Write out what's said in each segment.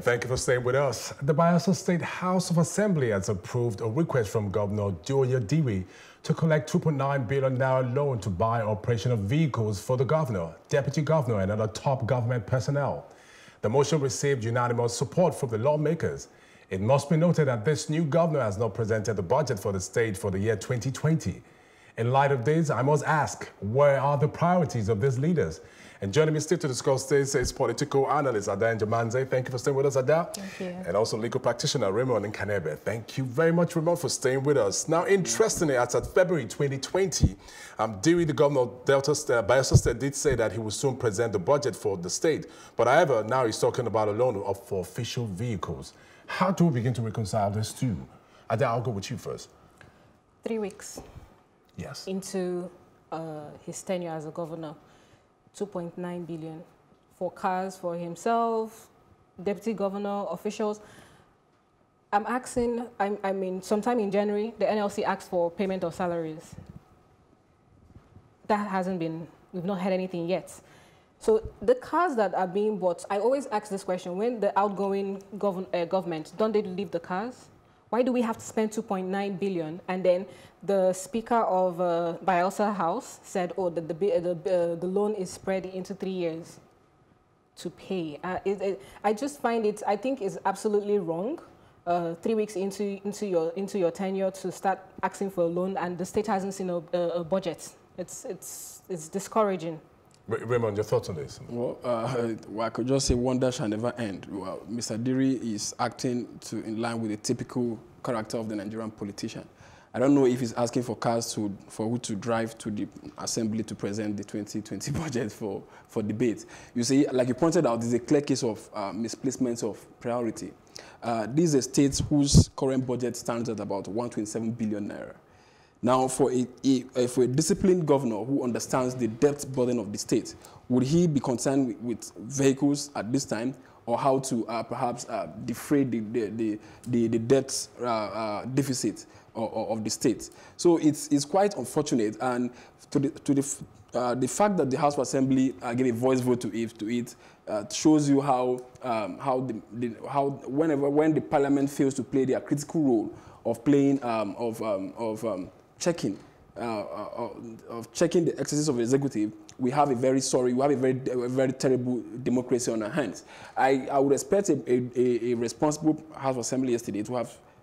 And thank you for staying with us. The Bayelsa State House of Assembly has approved a request from Governor Diri to collect $2.9 billion loan to buy operational vehicles for the governor, deputy governor, and other top government personnel. The motion received unanimous support from the lawmakers. It must be noted that this new governor has not presented the budget for the state for the year 2020. In light of this, I must ask, where are the priorities of these leaders? And joining me still to discuss this is political analyst Ada Njemanze. Thank you for staying with us, Ada. Thank you. And also legal practitioner Raymond Nkanebe. Thank you very much, Raymond, for staying with us. Now, interestingly, as at February 2020, Diri, the governor of Bayelsa State, did say that he would soon present the budget for the state. But however, now he's talking about a loan for official vehicles. How do we begin to reconcile this two? Ada, I'll go with you first. 3 weeks. Yes. Into his tenure as a governor. 2.9 billion for cars for himself, deputy governor, officials. I'm asking, I mean, sometime in January, the NLC asked for payment of salaries. That hasn't been, we've not had anything yet. So the cars that are being bought, I always ask this question, when the outgoing government, don't they leave the cars? Why do we have to spend 2.9 billion? And then the speaker of Bayelsa House said, oh, the loan is spread into 3 years to pay. I just find it, I think it's absolutely wrong 3 weeks into your tenure to start asking for a loan, and the state hasn't seen a budget. It's discouraging. Raymond, your thoughts on this? Well, I could just say wonder shall never end. Well, Mr. Diri is acting in line with the typical character of the Nigerian politician. I don't know if he's asking for cars for who to drive to the assembly to present the 2020 budget for debate. You see, like you pointed out, there's a clear case of misplacement of priority. These are states whose current budget stands at about 127 billion naira. Now, for a disciplined governor who understands the debt burden of the state, would he be concerned with vehicles at this time, or how to perhaps defray the debt deficit of the state? So it's quite unfortunate, and the fact that the House of Assembly gave a voice vote to it shows you how when the Parliament fails to play their critical role of playing of checking the excesses of the executive, we have a very terrible democracy on our hands. I would expect a responsible House of Assembly yesterday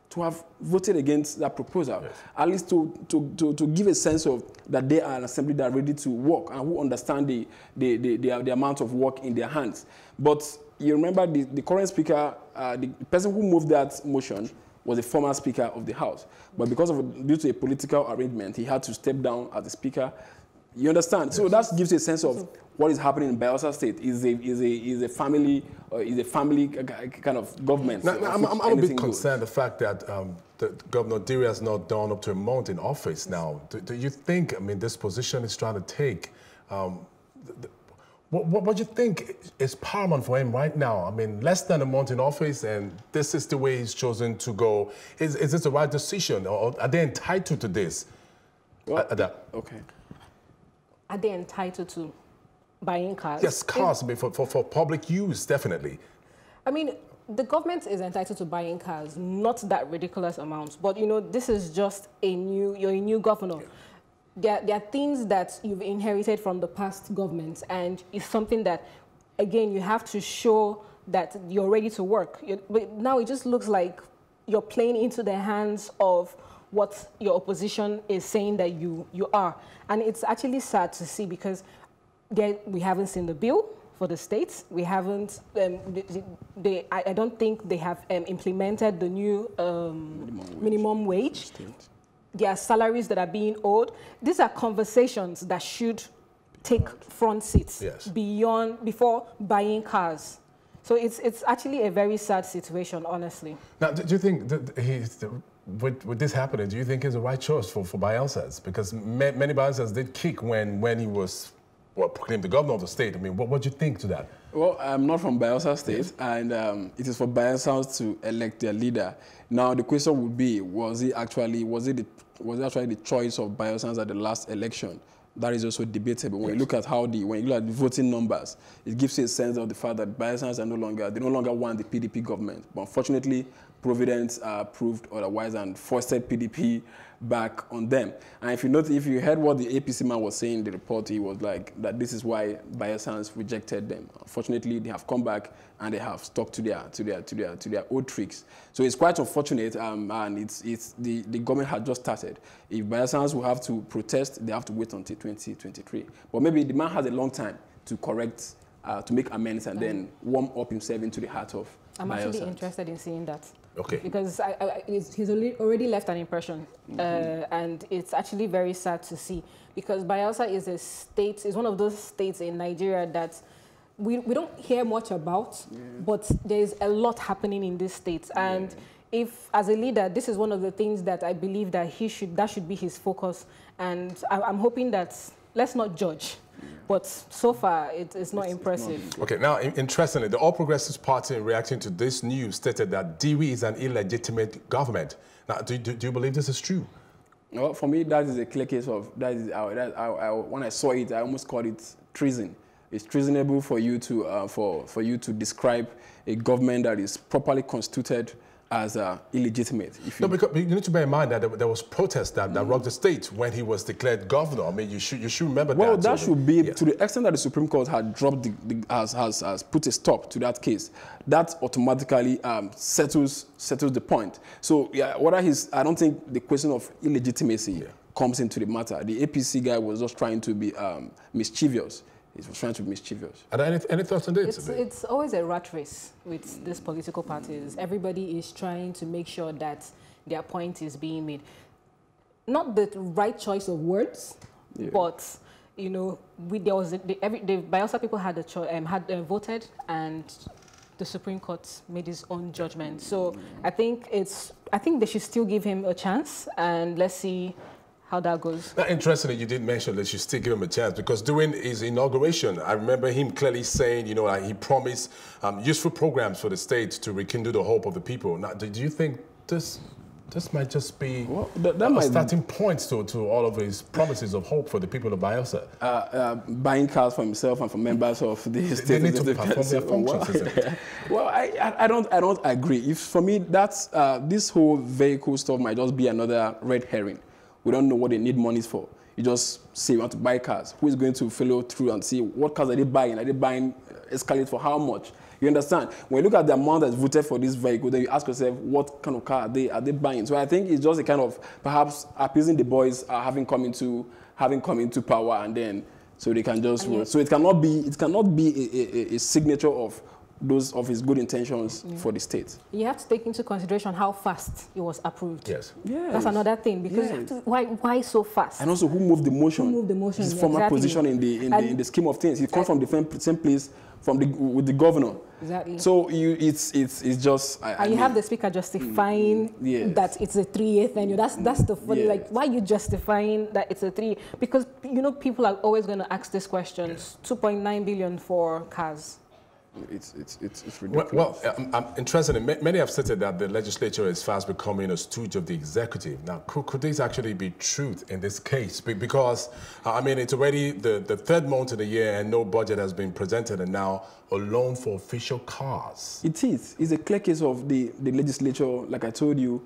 to have voted against that proposal, yes. At least to give a sense of that they are an assembly that are ready to work and who understand the amount of work in their hands. But you remember the current speaker, the person who moved that motion, was a former speaker of the House. But because of, due to a political arrangement, he had to step down as the speaker. You understand? Yes. So that gives you a sense of what is happening in Bayelsa State. Is a family kind of government. Now, I'm a bit concerned the fact that Governor Diri has not done up to a month in office now. Do you think, I mean, this position is trying to take, what do you think is paramount for him right now? I mean, less than a month in office, and this is the way he's chosen to go. Is this the right decision, or are they entitled to this? Well, okay. Are they entitled to buying cars? Yes, cars for public use, definitely. I mean, the government is entitled to buying cars, not that ridiculous amount. But, you know, this is just you're a new governor. Yeah. There are things that you've inherited from the past governments, and it's something that, again, you have to show that you're ready to work. But now it just looks like you're playing into the hands of what your opposition is saying that you are. And it's actually sad to see, because we haven't seen the bill for the states. We haven't, I don't think they have implemented the new minimum wage. There are salaries that are being owed. These are conversations that should take front seats, yes, before buying cars. So it's actually a very sad situation, honestly. Now, do you think that with this happening, do you think it's the right choice for Bayelsas? Because many Bayelsas did kick when he was proclaimed the governor of the state. I mean, what do you think to that? Well, I'm not from Bayelsa State, yes, and it is for Bayelsans to elect their leader. Now, the question would be: was it actually the choice of Bayelsans at the last election that is also debatable. When you look at how the when you look at the voting numbers, it gives a sense of the fact that Bayelsans are no longer want the PDP government. But unfortunately, Providence proved otherwise and fostered PDP back on them. And if you notice, if you heard what the APC man was saying in the report, he was like that this is why Bayelsans rejected them. Unfortunately, they have come back and they have stuck to their old tricks. So it's quite unfortunate, and the government had just started. If Bayelsans will have to protest, they have to wait until 2023. But maybe the man has a long time to correct, to make amends, and then warm up himself into the heart of Bayelsans. I'm actually interested in seeing that. Okay. Because he's already left an impression, and it's actually very sad to see. Because Bayelsa is a state, is one of those states in Nigeria that we don't hear much about, but there's a lot happening in this state. And if, as a leader, this is one of the things that I believe that that should be his focus. And I'm hoping that, let's not judge. But so far, it's not impressive. It's not. Okay, now, interestingly, the All Progressives Party, in reacting to this news, stated that Diri is an illegitimate government. Now, do you believe this is true? Well, for me, that is a clear case of, when I saw it, I almost called it treason. It's treasonable for you to, for you to describe a government that is properly constituted as illegitimate. No, because you need to bear in mind that there was protest that rocked the state when he was declared governor. I mean, you should remember that. Well, that should be, to the extent that the Supreme Court had dropped has put a stop to that case, that automatically settles the point. So yeah, I don't think the question of illegitimacy comes into the matter. The APC guy was just trying to be mischievous. It was trying to be mischievous. And any thoughts on this? It's always a rat race with these political parties. Everybody is trying to make sure that their point is being made. Not the right choice of words, but you know, the Bayelsa people had voted, and the Supreme Court made its own judgment. So I think they should still give him a chance, and let's see how that goes. Now, interestingly, you did mention that you still give him a chance, because during his inauguration, I remember him clearly saying, you know, he promised useful programs for the state to rekindle the hope of the people. Now, do you think this might just be a starting point to all of his promises of hope for the people of Bayelsa? Buying cars for himself and for members of the state. They need to perform their functions, isn't it? Well, I don't agree. For me, that's this whole vehicle stuff might just be another red herring. We don't know what they need monies for. You just say you want to buy cars. Who is going to follow through and see what cars are they buying? Are they buying Escalade for how much? You understand? When you look at the amount that's voted for this vehicle, then you ask yourself, what kind of car are they buying? So I think it's just a kind of perhaps appeasing the boys having come into power, and then so they can just rule. So it cannot be a signature of those of his good intentions for the state. You have to take into consideration how fast it was approved. Yes. That's another thing, because why so fast? And also, who moved the motion? Who moved the motion? His former position in the scheme of things. He comes from the same place with the governor. Exactly. So it's just. And you have the speaker justifying that it's a 3-year tenure. That's the funny. Yes. Like, why are you justifying that it's a 3? Because you know people are always going to ask this question. Yes. 2.9 billion for cars. It's ridiculous. Well, I'm interested in many have stated that the legislature is fast becoming a stooge of the executive. Now, could this actually be truth in this case? Because, I mean, it's already the third month of the year and no budget has been presented, and now a loan for official cars. It is. It's a clear case of the legislature, like I told you,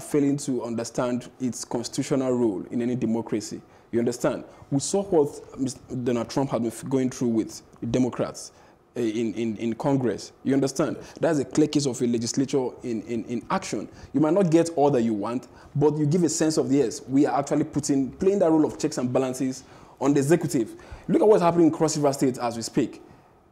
failing to understand its constitutional role in any democracy. You understand? We saw what Donald Trump had been going through with the Democrats in Congress. You understand? That's a clear case of a legislature in action. You might not get all that you want, but you give a sense of, yes, we are actually playing that role of checks and balances on the executive. Look at what's happening in Cross River State as we speak.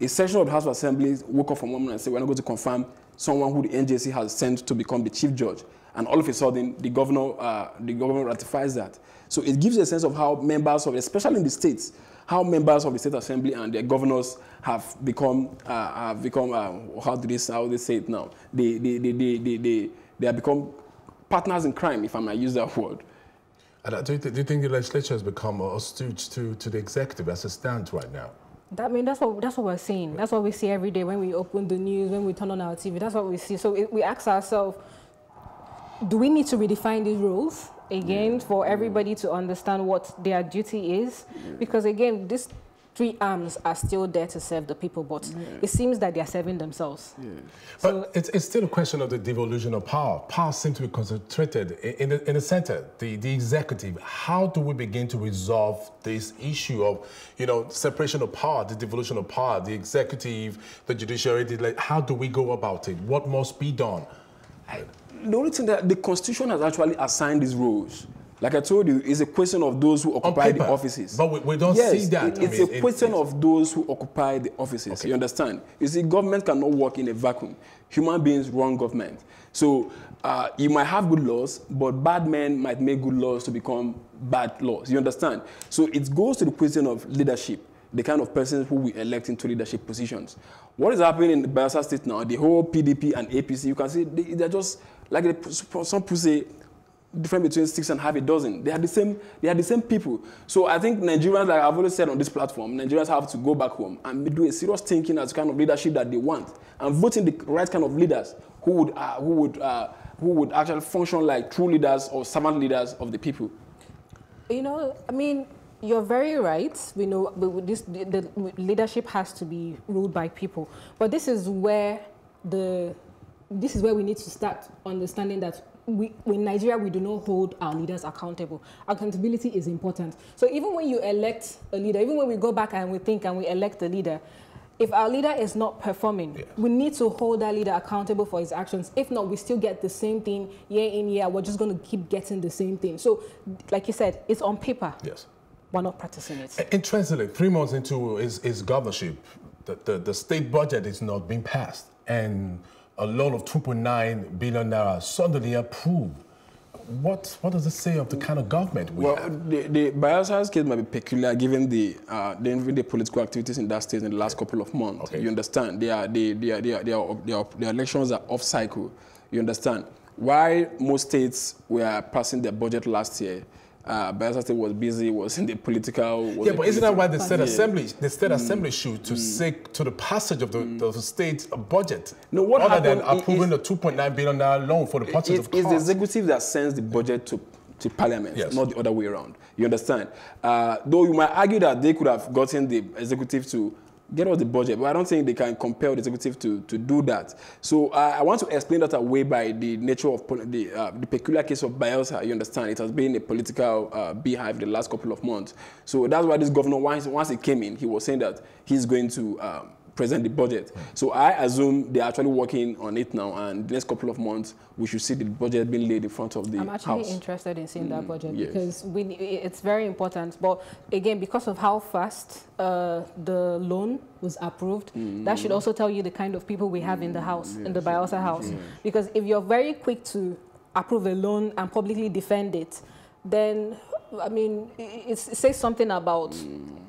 A session of the House of Assembly woke up from one and said, we're not going to confirm someone who the NJC has sent to become the chief judge. And all of a sudden, the governor ratifies that. So it gives a sense of how members of, especially in the states, how members of the State Assembly and their governors have become, how do they say it now? They have become partners in crime, if I might use that word. And do you think the legislature has become a stooge to the executive as it stands right now? I mean, that's what we're seeing. That's what we see every day when we open the news, when we turn on our TV. That's what we see. So we ask ourselves, do we need to redefine these roles? again, for everybody to understand what their duty is. Because again, these three arms are still there to serve the people, but it seems that they are serving themselves. So but it's still a question of the devolution of power. Power seems to be concentrated in the center, the executive. How do we begin to resolve this issue of, you know, separation of power, the devolution of power, the executive, the judiciary? How do we go about it? What must be done? The only thing that the Constitution has actually assigned these roles. Like I told you, it's a question of those who occupy the offices. But we don't see that. It's a question of those who occupy the offices. You understand? You see, government cannot work in a vacuum. Human beings run government. So you might have good laws, but bad men might make good laws to become bad laws. You understand? So it goes to the question of leadership, the kind of persons who we elect into leadership positions. What is happening in the Bayelsa State now, the whole PDP and APC, you can see they're just, like some people say, different between 6 and half a dozen. They are the same people. So I think Nigerians, like I've always said on this platform, Nigerians have to go back home and do a serious thinking as the kind of leadership that they want and voting the right kind of leaders who would actually function like true leaders or servant leaders of the people. You know, I mean, you're very right. We know the leadership has to be ruled by people, but this is where we need to start understanding that. In Nigeria, we do not hold our leaders accountable. Accountability is important. So even when you elect a leader, even when we go back and we think and we elect a leader, if our leader is not performing, we need to hold that leader accountable for his actions. If not, we still get the same thing year in, year. We're just going to keep getting the same thing. So, like you said, it's on paper. Yes. We're not practicing it. Interestingly, 3 months into his governorship, the state budget is not being passed. And a loan of 2.9 billion naira suddenly approved. What does it say of the kind of government we have? The Bayelsa's case might be peculiar given the political activities in that state in the last couple of months. You understand? Their elections are off cycle. You understand? While most states were passing their budget last year, Bayelsa State was busy, was in the political... but isn't that why the State Assembly should to seek to the passage of the state budget? No, what happened than approving the 2.9 billion naira loan for the purchase of cars? It's the executive that sends the budget to Parliament, not the other way around. You understand? Though you might argue that they could have gotten the executive to get out the budget, but I don't think they can compel the executive to do that. So I want to explain that away by the nature of the peculiar case of Bayelsa. You understand, it has been a political beehive the last couple of months. So that's why this governor, once he came in, he was saying that he's going to present the budget. So I assume they're actually working on it now, and the next couple of months, we should see the budget being laid in front of the House. I'm actually interested in seeing that budget because it's very important. But again, because of how fast the loan was approved, that should also tell you the kind of people we have in the House, in the Bayelsa House. Because if you're very quick to approve a loan and publicly defend it, then I mean, it says something about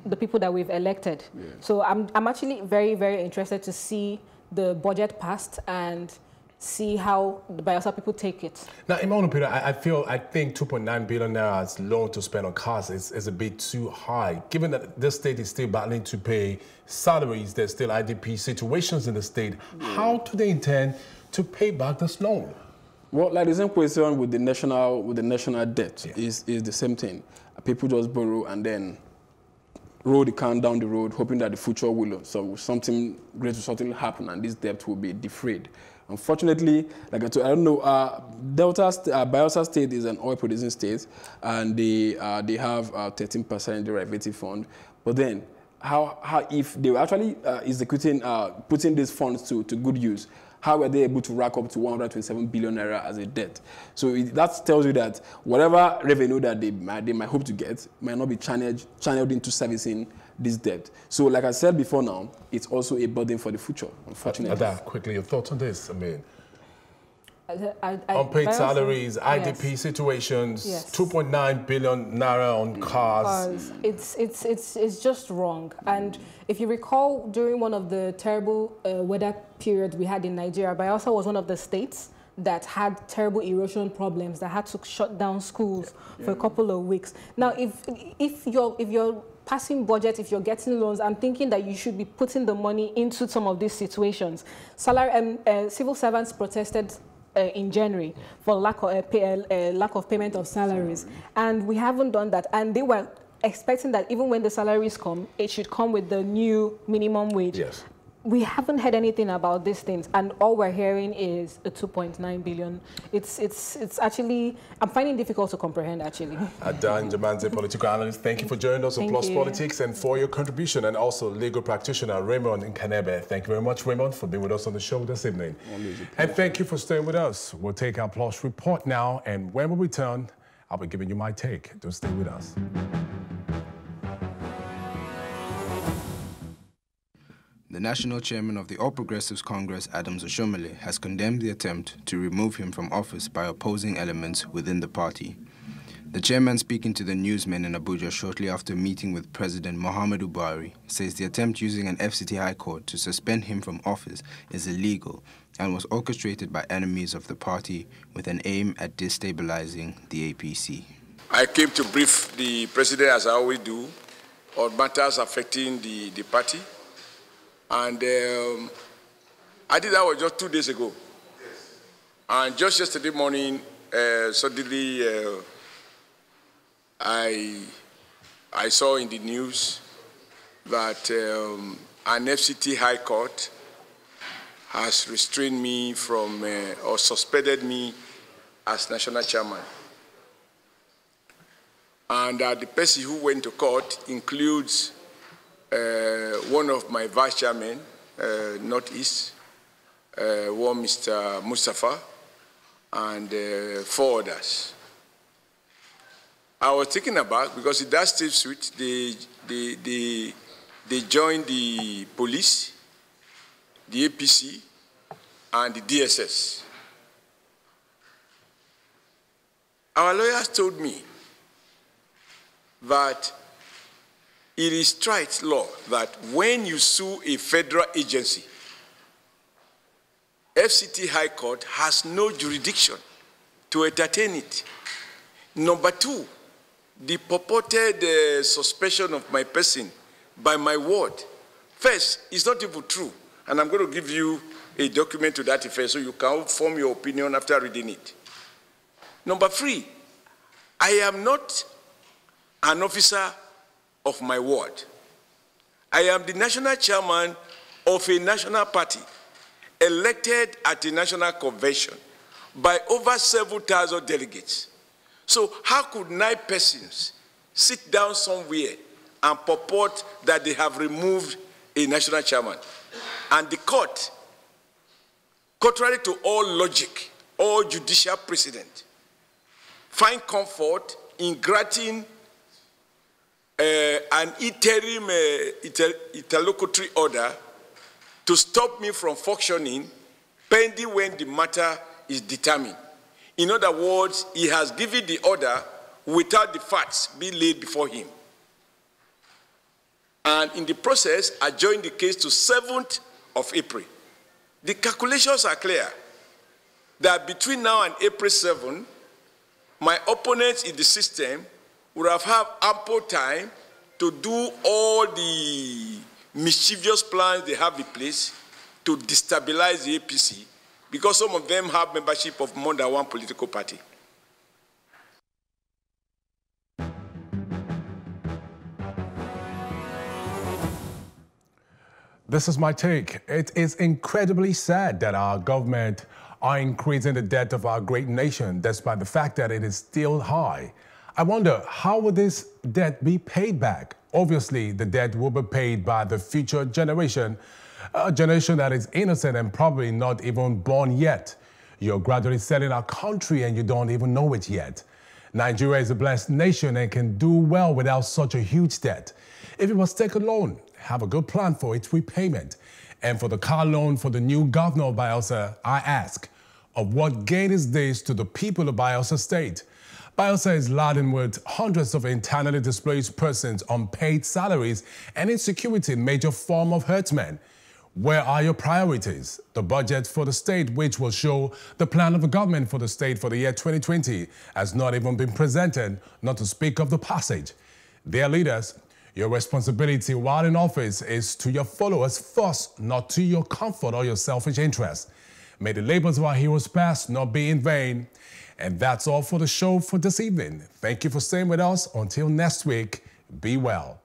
the people that we've elected. So I'm actually very, very interested to see the budget passed and see how the Bayelsa people take it. Now, in my own opinion, I think 2.9 billion naira as loan to spend on cars is a bit too high, given that this state is still battling to pay salaries. There's still IDP situations in the state. How do they intend to pay back this loan? Well, like the same question with the national debt is the same thing. People just borrow and then roll the can down the road, hoping that the future will something great will certainly happen and this debt will be defrayed. Unfortunately, like I don't know, Bayelsa State is an oil-producing state, and they have 13% derivative fund, but then. How if they were actually executing, putting these funds to good use, how were they able to rack up to 127 billion naira as a debt? So that tells you that whatever revenue that they might hope to get might not be channeled into servicing this debt. So like I said before now, it's also a burden for the future, unfortunately. Ada, quickly, your thoughts on this? I mean, unpaid salaries, IDP situations, 2.9 billion naira on cars. It's just wrong. And if you recall, during one of the terrible weather periods we had in Nigeria, Bayelsa was one of the states that had terrible erosion problems, that had to shut down schools for a couple of weeks. Now, if you're passing budget, if you're getting loans, I'm thinking that you should be putting the money into some of these situations. Civil servants protested in January for lack of payment of salaries. And we haven't done that. And they were expecting that even when the salaries come, it should come with the new minimum wage. Yes. We haven't heard anything about these things, and all we're hearing is a 2.9 billion. It's actually, I'm finding it difficult to comprehend, actually. Ada Njemanze, political analyst, thank you for joining us on Plus Politics and for your contribution, and also legal practitioner Raymond Nkanebe. Thank you very much, Raymond, for being with us on the show this evening. And thank you for staying with us. We'll take our Plus report now, and when we return, I'll be giving you my take. Don't stay with us. The national chairman of the All Progressives Congress, Adams Oshiomhole, has condemned the attempt to remove him from office by opposing elements within the party. The chairman, speaking to the newsmen in Abuja shortly after meeting with President Muhammadu Buhari, says the attempt using an FCT High Court to suspend him from office is illegal and was orchestrated by enemies of the party with an aim at destabilizing the APC. I came to brief the president, as I always do, on matters affecting the party. And I think that was just 2 days ago. Yes. And just yesterday morning, suddenly I saw in the news that an FCT High Court has restrained me from, or suspended me as national chairman. And the person who went to court includes one of my vice chairmen, Northeast, one Mr. Mustafa, and four others. I was thinking about, because in that state suite, they joined the police, the APC, and the DSS. Our lawyers told me that it is strike law that when you sue a federal agency, FCT High Court has no jurisdiction to entertain it. Number 2, the purported suspicion of my person by my word. First, it's not even true, and I'm going to give you a document to that effect so you can form your opinion after reading it. Number 3, I am not an officer of my ward. I am the national chairman of a national party elected at a national convention by over 7,000 delegates. So how could 9 persons sit down somewhere and purport that they have removed a national chairman? And the court, contrary to all logic, all judicial precedent, find comfort in granting an interim interlocutory order to stop me from functioning pending when the matter is determined. In other words, he has given the order without the facts being laid before him. And in the process, adjourned the case to 7th of April. The calculations are clear that between now and April 7, my opponents in the system would have had ample time to do all the mischievous plans they have in place to destabilize the APC, because some of them have membership of more than one political party. This is my take. It is incredibly sad that our government are increasing the debt of our great nation, despite the fact that it is still high. I wonder, how will this debt be paid back? Obviously, the debt will be paid by the future generation, a generation that is innocent and probably not even born yet. You're gradually selling our country and you don't even know it yet. Nigeria is a blessed nation and can do well without such a huge debt. If you must take a loan, have a good plan for its repayment. And for the car loan for the new governor of Bayelsa, I ask, of what gain is this to the people of Bayelsa State? Bayelsa is laden with hundreds of internally displaced persons on paid salaries and insecurity, major form of herdsmen. Where are your priorities? The budget for the state, which will show the plan of the government for the state for the year 2020, has not even been presented, not to speak of the passage. Dear leaders, your responsibility while in office is to your followers first, not to your comfort or your selfish interests. May the labors of our heroes past not be in vain. And that's all for the show for this evening. Thank you for staying with us. Until next week, be well.